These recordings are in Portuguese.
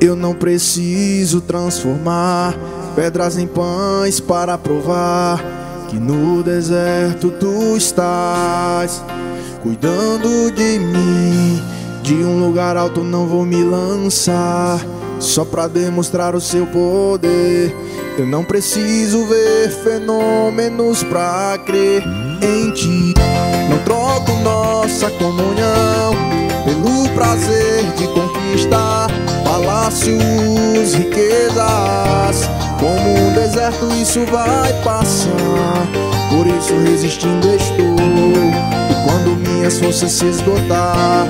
Eu não preciso transformar pedras em pães para provar que no deserto tu estás cuidando de mim. De um lugar alto não vou me lançar só pra demonstrar o seu poder. Eu não preciso ver fenômenos pra crer em ti. Não troco nossa comunhão pelo prazer de conquistar palácios, riquezas. Como um deserto isso vai passar, por isso resistindo estou. E quando minhas forças se esgotar,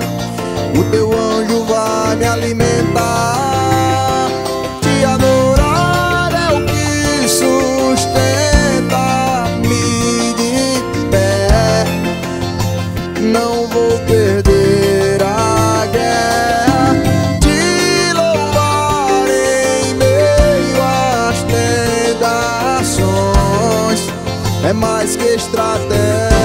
o teu anjo vai me alimentar. Te adorar é o que sustenta-me de pé. Não vou perder a guerra. Te louvar em meio às tentações é mais que estratégia.